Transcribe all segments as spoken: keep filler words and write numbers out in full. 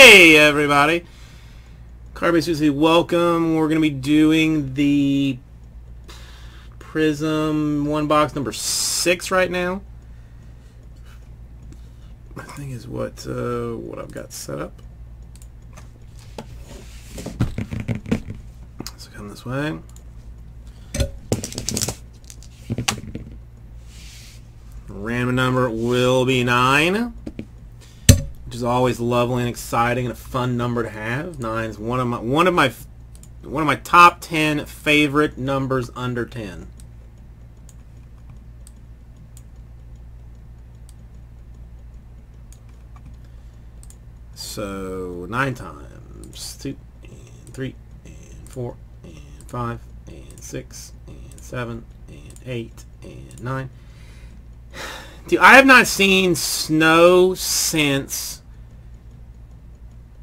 Hey everybody, Carbase Susie, welcome. We're going to be doing the Prism One Box number six right now. I think is what uh, what I've got set up. So come this way. Random number will be nine. Which is always lovely and exciting and a fun number to have. Nine is one of my one of my one of my top ten favorite numbers under ten. So nine times two and three and four and five and six and seven and eight and nine. Dude, I have not seen snow since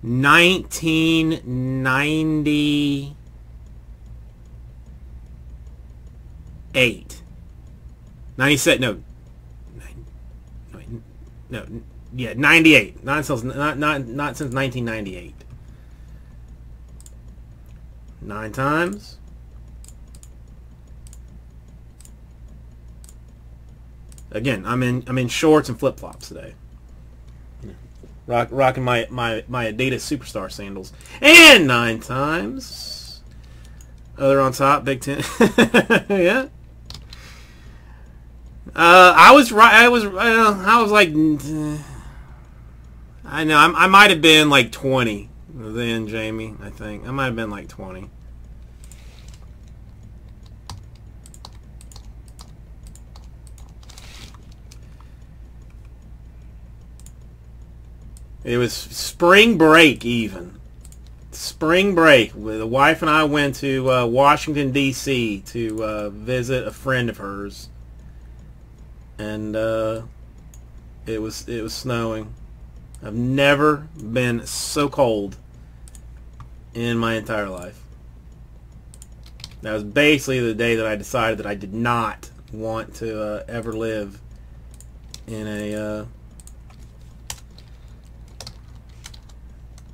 nineteen ninety-eight. ninety-seven, no. No, no, yeah, ninety-eight. Not since, not, not, not since nineteen ninety-eight. Nine times. Again, I'm in, I'm in shorts and flip-flops today. Rock, rocking my, my, my Adidas Superstar sandals. And nine times. Other on top, Big Ten. Yeah. Uh, I was right. I was. Uh, I was like. Uh, I know. I'm, I might have been like twenty then, Jamie. I think I might have been like twenty. It was spring break, even. Spring break. The wife and I went to uh, Washington, D C to uh, visit a friend of hers. And uh, it was it was snowing. I've never been so cold in my entire life. That was basically the day that I decided that I did not want to uh, ever live in a... Uh,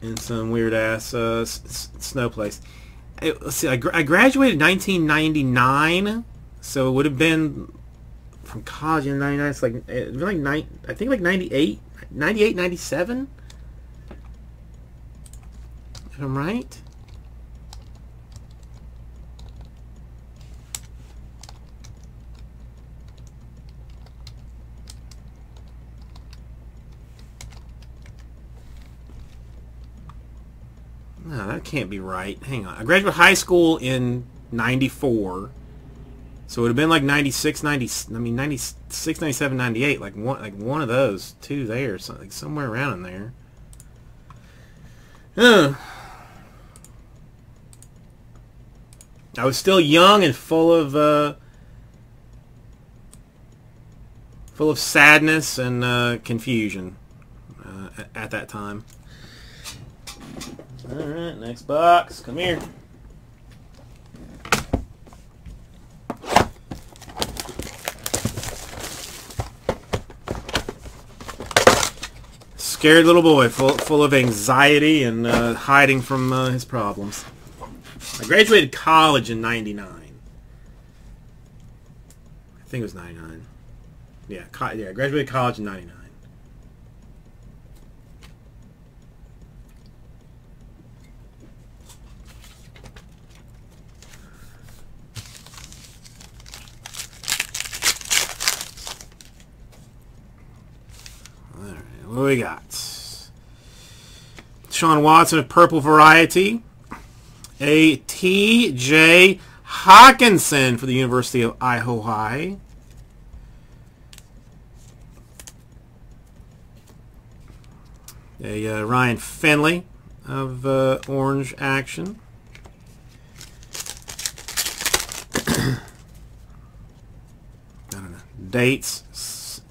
in some weird-ass uh, s s snow place. It, let's see, I, gr I graduated in nineteen ninety-nine, so it would have been from college in ninety-nine, it's like, it like nine, I think like ninety-eight, ninety-seven? If I'm right? No, that can't be right. Hang on. I graduated high school in ninety-four. So it would have been like ninety-six, ninety, I mean ninety-six, ninety-seven, ninety-eight, like one like one of those two there, something somewhere around in there. Uh, I was still young and full of uh full of sadness and uh confusion uh, at, at that time. Alright, next box. Come here. Scared little boy, full, full of anxiety and uh, hiding from uh, his problems. I graduated college in ninety-nine. I think it was ninety-nine. Yeah, co yeah, I graduated college in ninety-nine. What we got? Sean Watson of Purple Variety. A T J Hawkinson for the University of Iowa. A uh, Ryan Finley of uh, Orange Action. I don't know. Dates.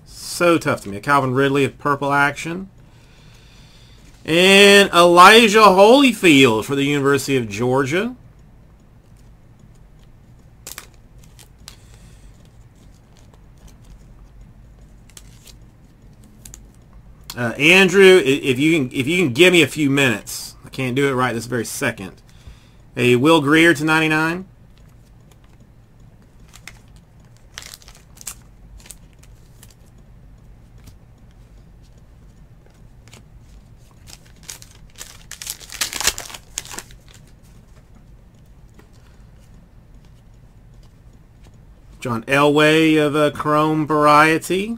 So tough to me. Calvin Ridley of Purple Action. And Elijah Holyfield for the University of Georgia. Uh, Andrew, if you can, if you can give me a few minutes, I can't do it right this very second. A Will Greer to ninety-nine. John Elway of a Chrome variety.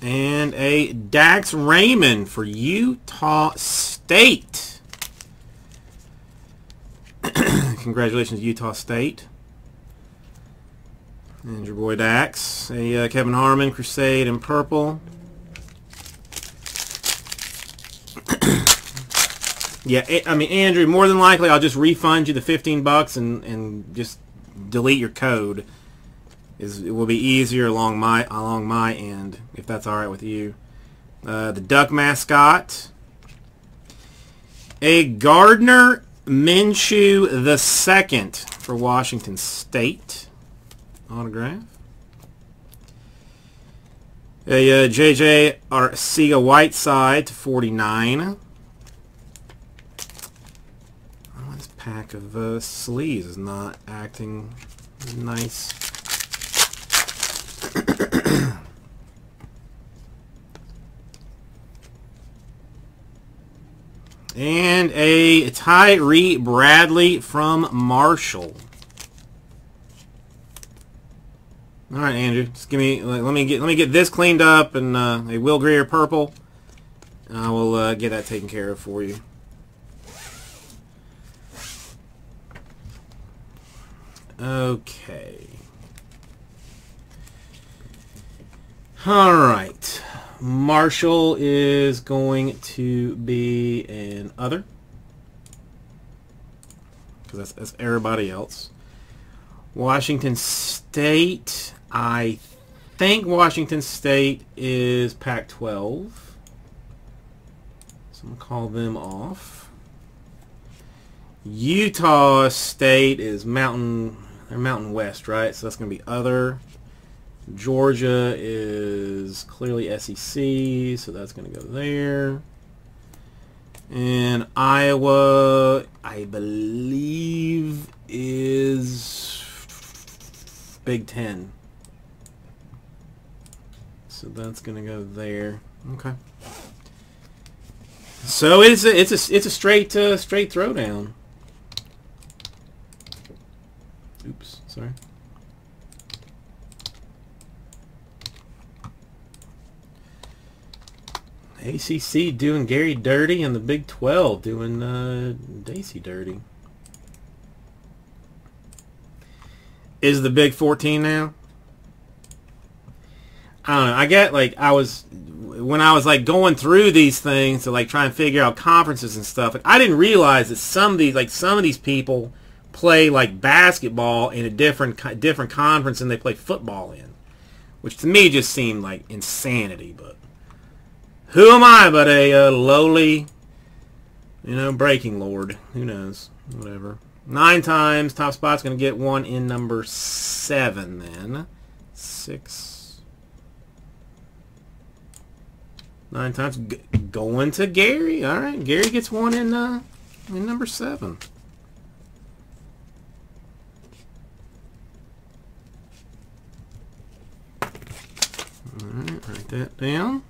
And a Dax Raymond for Utah State. Congratulations, Utah State. And your boy Dax. A uh, Kevin Harman, Crusade, and Purple. Yeah, it, I mean, Andrew, more than likely I'll just refund you the fifteen bucks and, and just delete your code. Is, it will be easier along my along my end, if that's all right with you. Uh, the Duck mascot. A Gardner Minshew the second for Washington State. Autograph. A uh, J J Arcega Whiteside to forty-nine. Oh, this pack of uh, sleeves is not acting nice. And a Tyree Bradley from Marshall. All right, Andrew, just give me let me get let me get this cleaned up, and uh, a Will Greer Purple, and I will uh, get that taken care of for you. Okay. All right, Marshall is going to be an other, because that's, that's everybody else. Washington State, I think Washington State is Pac twelve, so I'm going to call them off. Utah State is Mountain, they're Mountain West, right? So that's going to be other. Georgia is clearly S E C, so that's going to go there. And Iowa, I believe, is Big Ten. So that's going to go there. Okay. So it's a, it's a, it's a straight uh, straight throwdown. Oops, sorry. A C C doing Gary dirty, and the Big twelve doing uh, Dacey dirty. Is the Big fourteen now? I don't know. I get, like, I was, when I was, like, going through these things to, like, try and figure out conferences and stuff, like, I didn't realize that some of these, like, some of these people play, like, basketball in a different, different conference than they play football in, which to me just seemed like insanity, but. Who am I but a uh, lowly, you know, breaking lord? Who knows? Whatever. Nine times. Top spot's going to get one in number seven then. Six. Nine times. G going to Gary. All right. Gary gets one in, uh, in number seven. All right. Write that down.